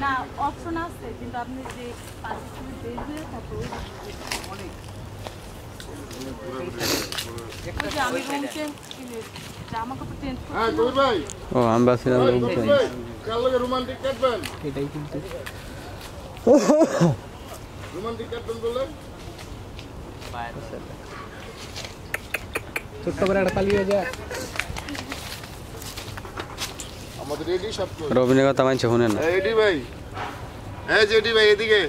Now, option as in the রবিনের কথা মানছে শুনে না এডি ভাই এই জেডি ভাই এদিকে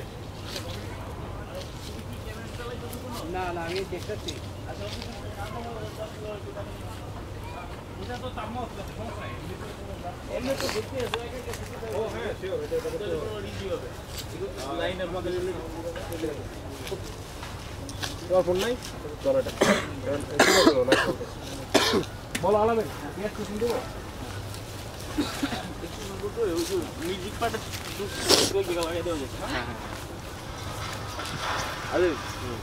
না না আমি দেখতেছি আচ্ছা এটা তো তামস সমস্যা এমনি তো দেখতে আছে ও হ্যাঁ ঠিক আছে এটা তো রিজি হবে লাইনের মধ্যে তোর ফোন নাই তোর এটা বল আলাদা গ্যাস কিছু দেব म्यूजिक पार्ट दूसरे जगह लगा दे हो हां अरे हां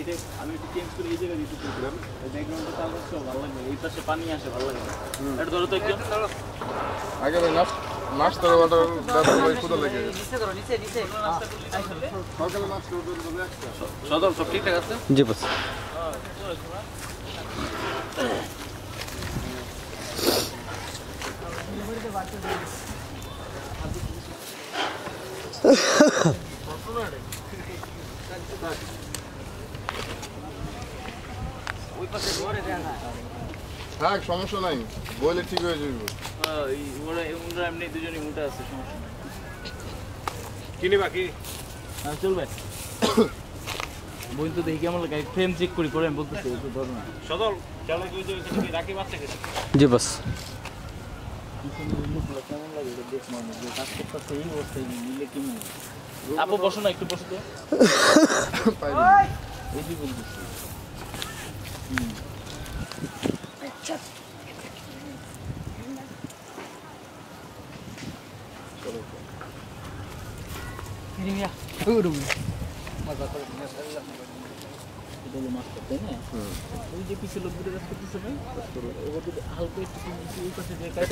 এটা আমি একটু চেঞ্জ করে এই জায়গা দিতে করলাম ব্যাকগ্রাউন্ডটা তাহলে সব ভালো লাগবে এই পাশে পানি আসে ভালো লাগবে এটা ধরো তো একদম আগে ভাই মাছ ধরে ওটা ভাই কোথা লাগে নিচে ধরো নিচে নিচে রাস্তা খুলে আসলে সকালে মাছ ধরে ধরে একটা সদর সব ঠিক আছে জি বস সমস্যা নাই বইলে ঠিক হয়ে যাবে কিনে বাকি চলবে বই তো দেখি কেমন লাগে ফ্রেম চেক করি করে আমি বলতেছি সদল জি বস আপনার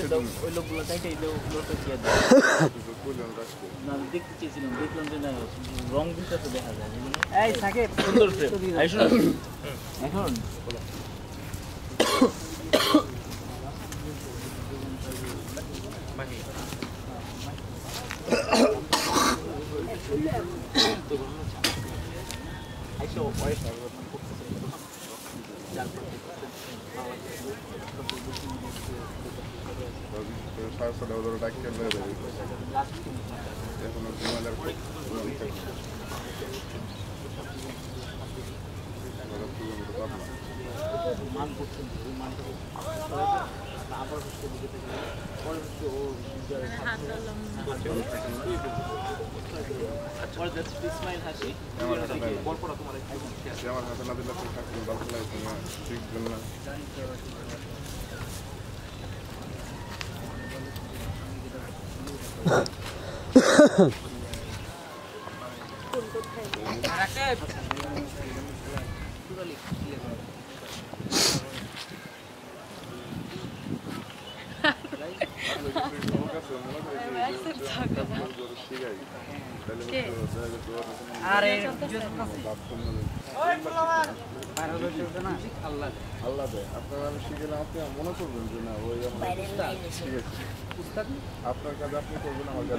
কাজ আপনি করবেন আমার কাজ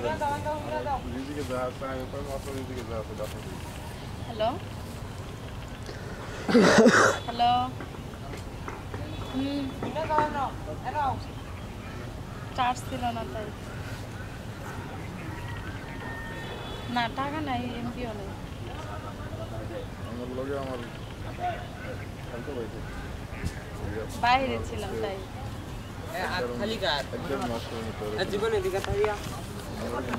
নিজেকে যা আছে আমি করব আপনার নিজেকে যা আছে আপনি হ্যালো হ্যালো এটা দাও না এরাও চার্জ ছিল না তাই না টাকা নাই এমপিও নাই বাইরে ছিলাম তাই খালি গা একদম নষ্ট হয়ে পড়ে জীবনে দিগা তাইয়া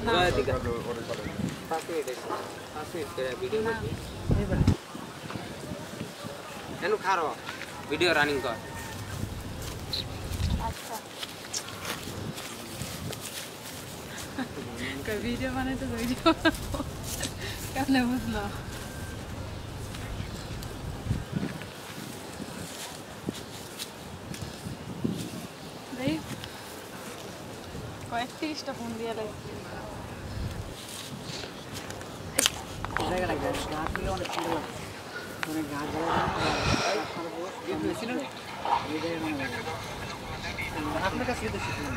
না দিগা পাশে এটা ভিডিও নাকি কেন খারো ভিডিও রানিং কর আচ্ছা কা ভিডিও বানাই তো ভিডিও কেমনে বুঝলো Tista phone diya le. Jagah lagda hai. Gaad bhi aur achhi lagda. Tone gaad jagah. Ye machine hai. Ye jagah. Aapne kaise to shikha?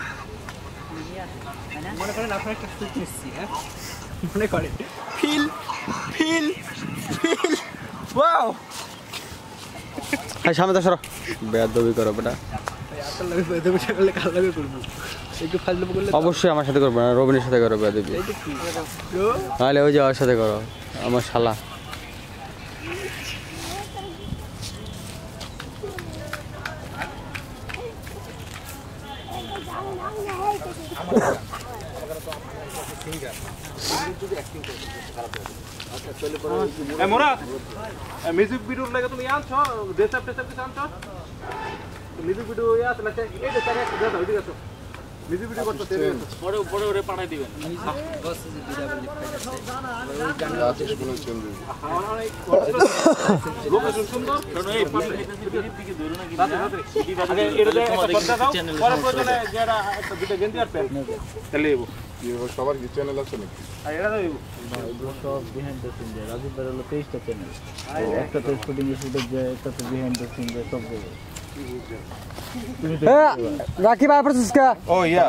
India. Mana? Mone kare na apne kaise to shikha? Mone kare. Feel. Wow. Hey, shamne to shoro. Bad dobi karo bata. Yaar lagda bad dobi chakal le kaal lagda kuru. অবশ্যই আমার সাথে করবে না রবিনের সাথে করবে দেবী তাহলে ওই যে আমার সাথে করো আমার শালা মিউজিক ভিডিও লাগে তুমি আনছো ডেসআপ ডেসআপ কিছু আনছো মিউজিক ভিডিও আছে না এই ডেসআপ আছে দাও ঠিক আছে ভিডিও ভিডিও করতে দেন বড় বড় ওরে পাঠাই দিবেন বস দিদা লোকেশন সুন্দর কারণ এই পাশে ভিডিও থেকে ধরো না কি আগে এটা একটা দাও পরে প্রয়োজনে যারা একটা ভিডিও গেন্ডি আর পেন তাহলে এইবো সবার কি চ্যানেল আছে নাকি আর এটা দাও এইবো সব বিহাইন্ড দ্য সিন রাজীব ভাইয়ের লোক 23টা চ্যানেল একটা তো শুটিং এর শুট যায় একটা তো বিহাইন্ড দ্য সিন সব গুলো Rocky by Francisca. Oh yeah.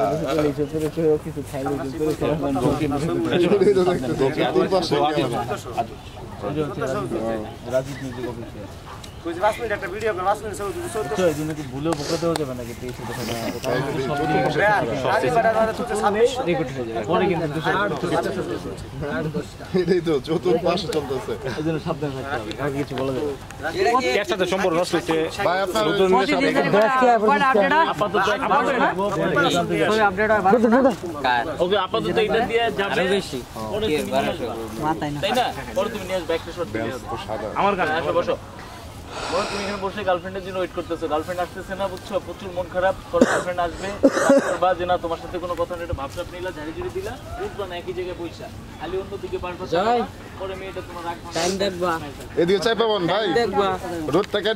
আমার কাছে আসো বসো বল তুমি এখানে বসে গার্লফ্রেন্ডের জন্য ওয়েট করতেছো গার্লফ্রেন্ড আসতেছে না বুঝছো প্রচুর মন খারাপ গার্লফ্রেন্ড আসবে বা যে না তোমার সাথে কোনো কথা না এটা ভাবসাব নিলা ঝাড়ি ঝুড়ি দিলা উঠবা না একই জায়গায় বইসা খালি অন্য দিকে পারবা পরে মেয়েটা তোমার রাগ টাইম দেখবা এদিকে চাইপাবন ভাই দেখবা রোদ থেকে